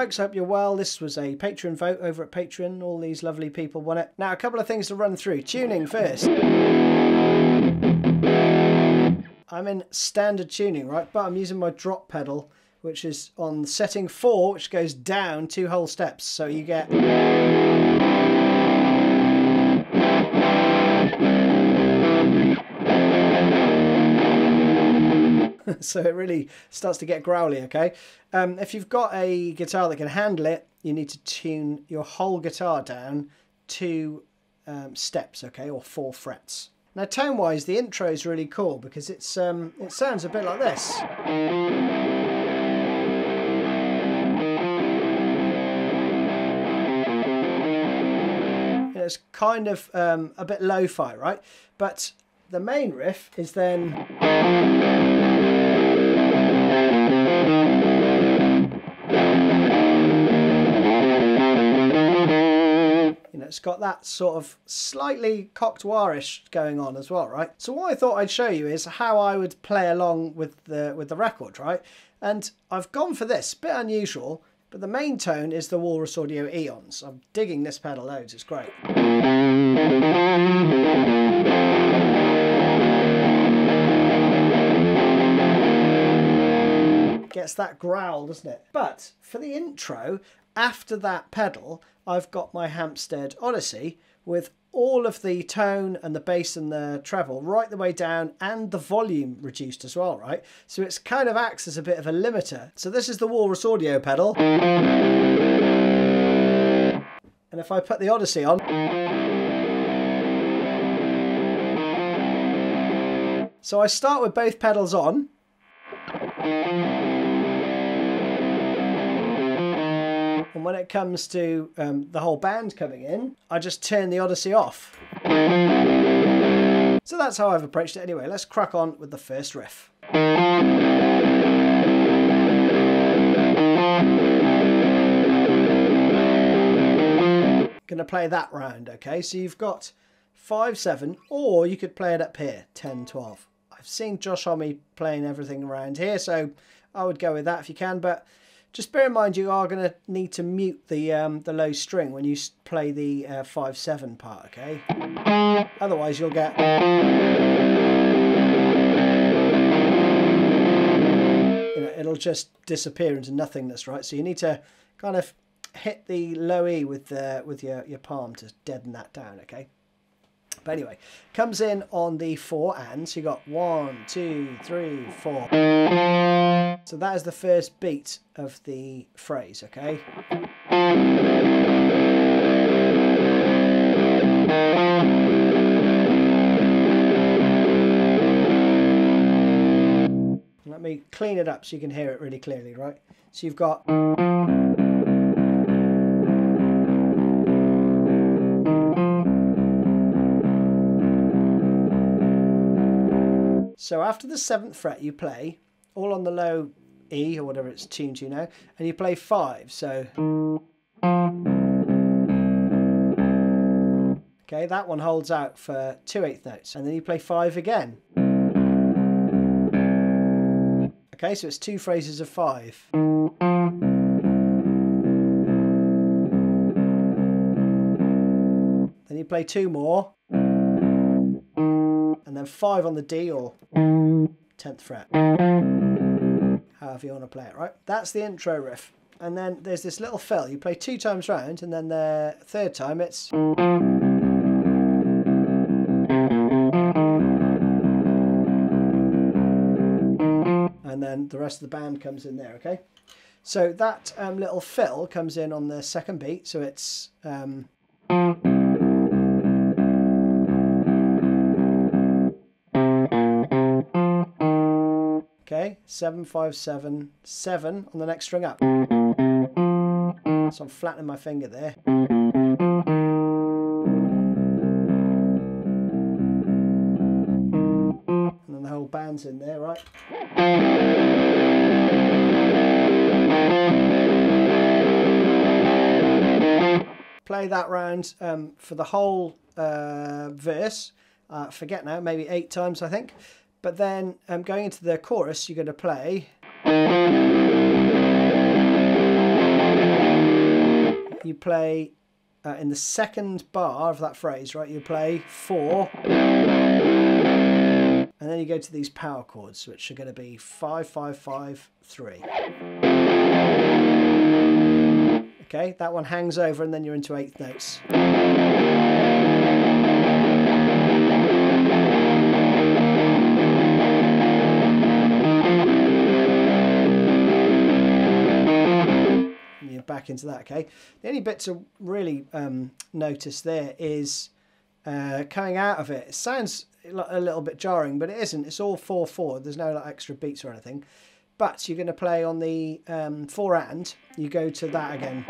folks, I hope you're well. This was a Patreon vote over at Patreon. All these lovely people won it. Now, a couple of things to run through. Tuning first. I'm in standard tuning, right? But I'm using my drop pedal, which is on setting 4, which goes down 2 whole steps. So you get... So it really starts to get growly, okay? If you've got a guitar that can handle it, you need to tune your whole guitar down 2 steps, okay, or 4 frets. Now, tone-wise, the intro is really cool because it's it sounds a bit like this. It's kind of a bit lo-fi, right? But the main riff is then... It's got that sort of slightly Cocteau-ish going on as well, right? So what I thought I'd show you is how I would play along with the record, right? And I've gone for this, bit unusual, but the main tone is the Walrus Audio Eons. I'm digging this pedal loads, it's great. Gets that growl, doesn't it? But for the intro, after that pedal, I've got my Hampstead Odyssey with all of the tone and the bass and the treble right the way down and the volume reduced as well, right? So it's kind of acts as a bit of a limiter. So this is the Walrus Audio pedal. And if I put the Odyssey on... So I start with both pedals on. And when it comes to the whole band coming in, I just turn the Odyssey off. So that's how I've approached it. Anyway, let's crack on with the first riff. Gonna play that round, okay? So you've got 5/7, or you could play it up here, 10/12. I've seen Josh Homme playing everything around here, so I would go with that if you can, but just bear in mind you are going to need to mute the low string when you play the 5/7 part, okay? Otherwise you'll get... You know, it'll just disappear into nothingness, right? So you need to kind of hit the low E with your palm to deaden that down, okay? But anyway, comes in on the 4 and, so you got 1, 2, 3, 4. So that is the first beat of the phrase, okay? Let me clean it up so you can hear it really clearly, right? So you've got... So after the 7th fret you play, all on the low E or whatever it's tuned to now, and you play 5, so... Okay, that one holds out for 2/8 notes, and then you play 5 again. Okay, so it's 2 phrases of 5. Then you play 2 more. And then 5 on the D or 10th fret, however you want to play it, right? That's the intro riff. And then there's this little fill. You play 2 times round, and then the 3rd time it's... And then the rest of the band comes in there, okay? So that little fill comes in on the 2nd beat, so it's... Okay, 7, 5, 7, 7 on the next string up. So I'm flattening my finger there. And then the whole band's in there, right? Play that round for the whole verse. Forget now, maybe 8 times, I think. But then going into the chorus, you're going to play. you play in the second bar of that phrase, right, you play 4, and then you go to these power chords, which are going to be 5, 5, 5, 3. Okay, that one hangs over and then you're into eighth notes. Back into that. Okay, the only bit to really notice there is coming out of it. It sounds a little bit jarring, but it isn't. It's all 4/4. There's no like extra beats or anything, but you're going to play on the 4 and you go to that again.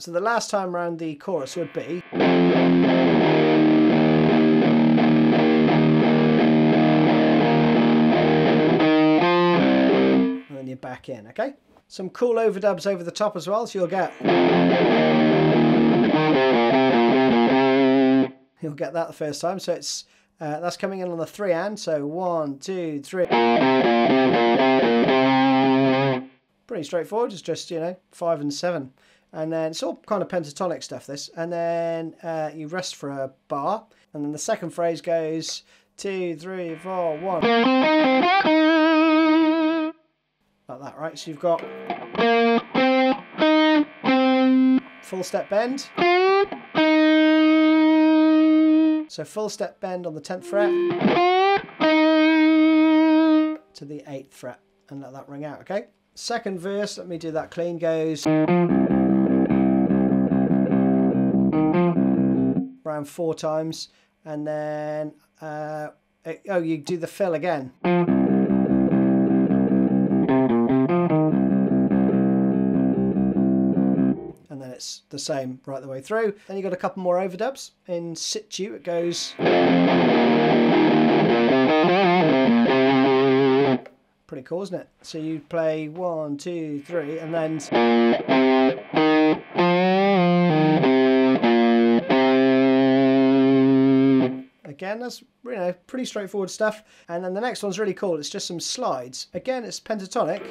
So the last time round the chorus would be, and then you're back in. Okay, some cool overdubs over the top as well, so you'll get that the first time. So it's that's coming in on the 3 and, so 1, 2, 3. Pretty straightforward. It's just, you know, 5 and 7, and then it's all kind of pentatonic stuff. This, and then you rest for a bar, and then the second phrase goes 2, 3, 4, 1. Like that, right? So you've got full step bend. So full step bend on the 10th fret to the 8th fret, and let that ring out. Okay, second verse, let me do that clean, goes round 4 times, and then you do the fill again. The same right the way through. Then you've got a couple more overdubs. In situ it goes pretty cool, isn't it? So you play 1, 2, 3, and then again. That's, you know, pretty straightforward stuff. And then the next one's really cool. It's just some slides. Again, it's pentatonic,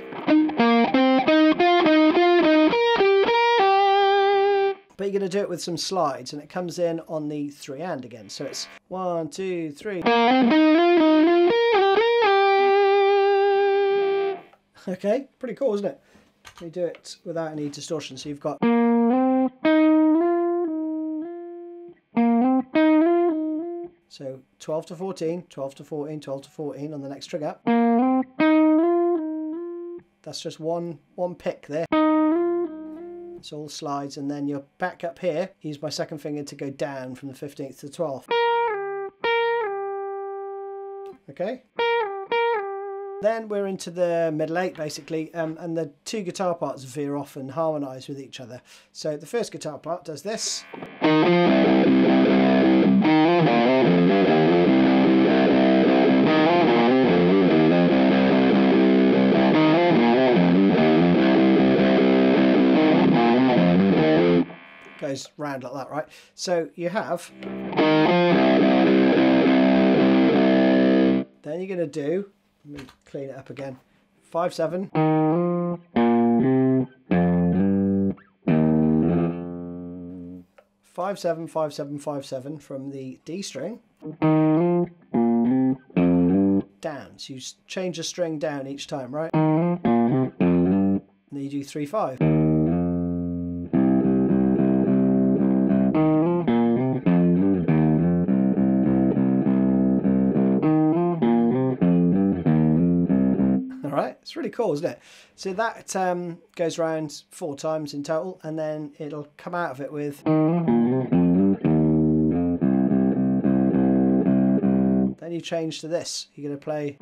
but you're going to do it with some slides, and it comes in on the 3 and again. So it's 1, 2, 3. Okay, pretty cool, isn't it? You do it without any distortion. So you've got, so 12 to 14, 12 to 14, 12 to 14 on the next string up. That's just one pick there. It's all slides, and then you're back up here. Use my second finger to go down from the 15th to the 12th. Okay. Then we're into the middle 8 basically, and the two guitar parts veer off and harmonise with each other. So the first guitar part does this. Goes round like that, right? So you have, then you're going to do, let me clean it up again, 5, 7, five, seven, five, seven, five, seven from the D string down. So you change a string down each time, right? And then you do 3, 5. It's really cool, isn't it? So that goes round 4 times in total, and then it'll come out of it with, then you change to this. You're going to play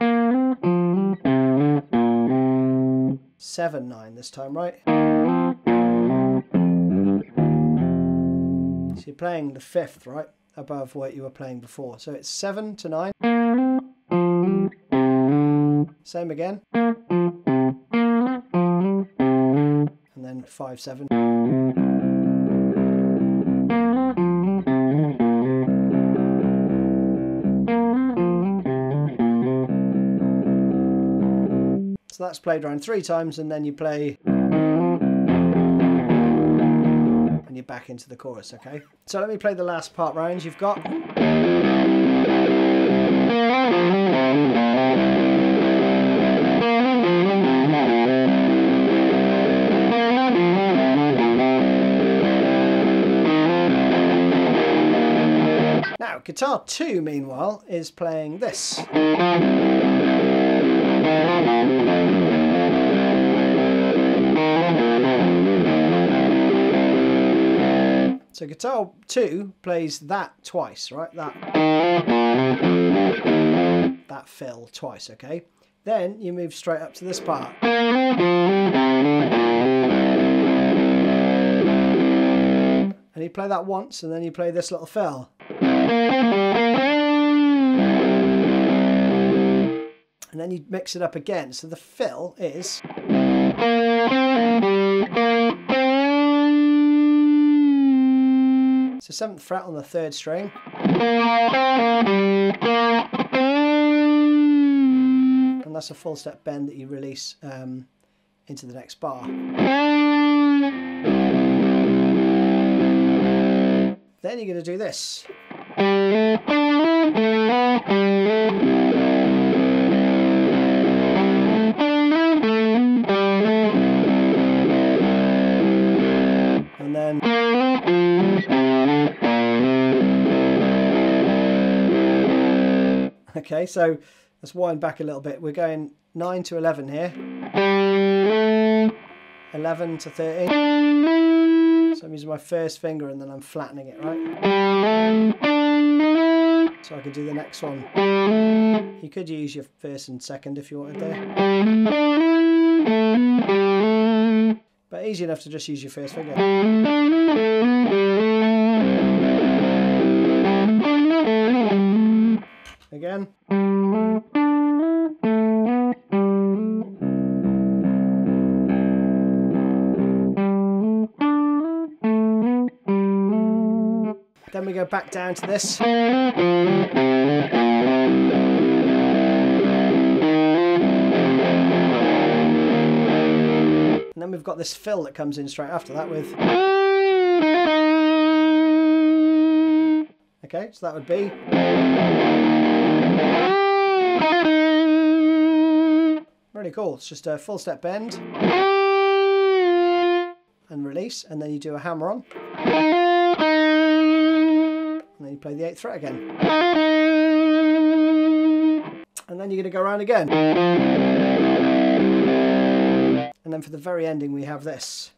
7, 9 this time, right? So you're playing the 5th, right, above what you were playing before. So it's 7 to 9. Same again. And then 5, 7. So that's played around 3 times, and then you play back into the chorus, okay? So let me play the last part round. You've got... Now, guitar 2, meanwhile, is playing this. So guitar 2 plays that twice, right? That fill twice, okay? Then you move straight up to this part. And you play that once, and then you play this little fill. And then you mix it up again. So the fill is... So 7th fret on the 3rd string. And that's a full step bend that you release into the next bar. Then you're going to do this. And then... Okay, so let's wind back a little bit. We're going 9 to 11 here. 11 to 13. So I'm using my first finger and then I'm flattening it, right? So I can do the next one. You could use your first and second if you wanted there. But easy enough to just use your first finger. Again. Then we go back down to this. And then we've got this fill that comes in straight after that with... Okay, so that would be... Really cool. It's just a full step bend and release, and then you do a hammer on, and then you play the 8th fret again, and then you're going to go around again, and then for the very ending we have this.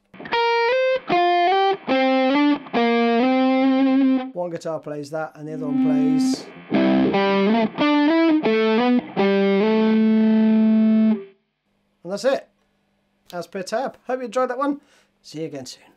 One guitar plays that and the other one plays. And that's it, as per tab. Hope you enjoyed that one. See you again soon.